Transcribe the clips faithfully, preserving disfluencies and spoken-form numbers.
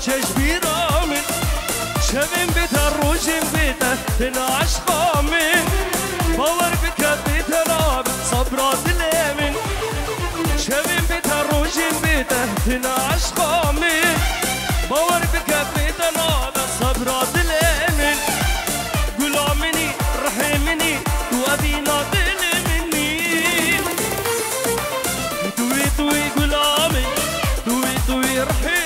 چش بیرامین شویم بیتر روشیم بیتر تن عشقامین باور بکن بیتر آب صبر دلمین شویم بیتر روشیم بیتر تن عشقامین باور بکن بیتر آب صبر دلمین غلامینی رحمینی تو ادینا دلمینی توی توی غلامی توی توی رحم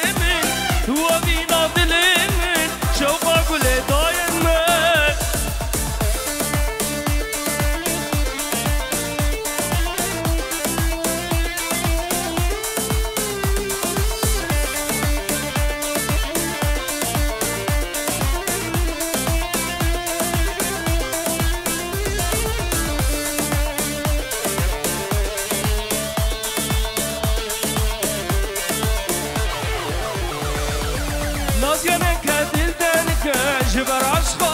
I'll